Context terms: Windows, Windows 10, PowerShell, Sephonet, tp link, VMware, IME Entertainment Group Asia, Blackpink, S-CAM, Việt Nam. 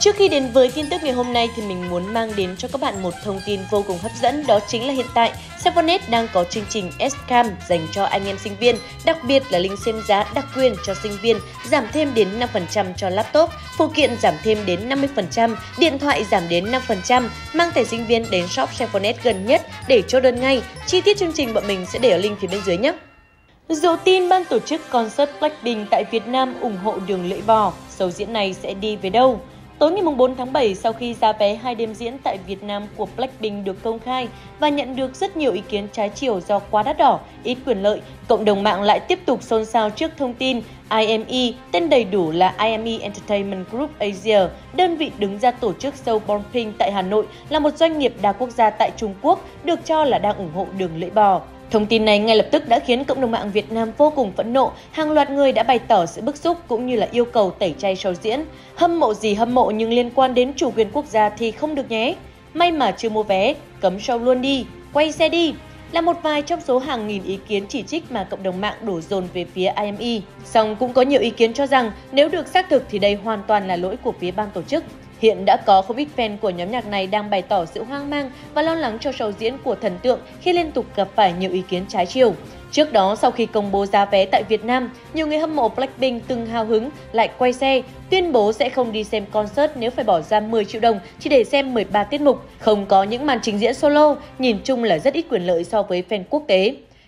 Trước khi đến với tin tức ngày hôm nay thì mình muốn mang đến cho các bạn một thông tin vô cùng hấp dẫn, đó chính là hiện tại Sephonet đang có chương trình S-CAM dành cho anh em sinh viên, đặc biệt là link xem giá đặc quyền cho sinh viên giảm thêm đến 5% cho laptop, phụ kiện giảm thêm đến 50%, điện thoại giảm đến 5%, mang thẻ sinh viên đến shop Sephonet gần nhất để chốt đơn ngay. Chi tiết chương trình bọn mình sẽ để ở link phía bên dưới nhé. Dù tin ban tổ chức concert Blackpink tại Việt Nam ủng hộ Đường Lưỡi Bò, show diễn này sẽ đi về đâu? Tối ngày 4 tháng 7, sau khi giá vé 2 đêm diễn tại Việt Nam của Blackpink được công khai và nhận được rất nhiều ý kiến trái chiều do quá đắt đỏ, ít quyền lợi, cộng đồng mạng lại tiếp tục xôn xao trước thông tin IME, tên đầy đủ là IME Entertainment Group Asia, đơn vị đứng ra tổ chức show Blackpink tại Hà Nội, là một doanh nghiệp đa quốc gia tại Trung Quốc, được cho là đang ủng hộ Đường Lưỡi Bò. Thông tin này ngay lập tức đã khiến cộng đồng mạng Việt Nam vô cùng phẫn nộ, hàng loạt người đã bày tỏ sự bức xúc cũng như là yêu cầu tẩy chay show diễn. Hâm mộ gì hâm mộ nhưng liên quan đến chủ quyền quốc gia thì không được nhé. May mà chưa mua vé, cấm show luôn đi, quay xe đi. Là một vài trong số hàng nghìn ý kiến chỉ trích mà cộng đồng mạng đổ dồn về phía IME. Song cũng có nhiều ý kiến cho rằng nếu được xác thực thì đây hoàn toàn là lỗi của phía ban tổ chức. Hiện đã có không ít fan của nhóm nhạc này đang bày tỏ sự hoang mang và lo lắng cho show diễn của thần tượng khi liên tục gặp phải nhiều ý kiến trái chiều. Trước đó, sau khi công bố giá vé tại Việt Nam, nhiều người hâm mộ Blackpink từng hào hứng lại quay xe, tuyên bố sẽ không đi xem concert nếu phải bỏ ra 10 triệu đồng chỉ để xem 13 tiết mục, không có những màn trình diễn solo, nhìn chung là rất ít quyền lợi so với fan quốc tế.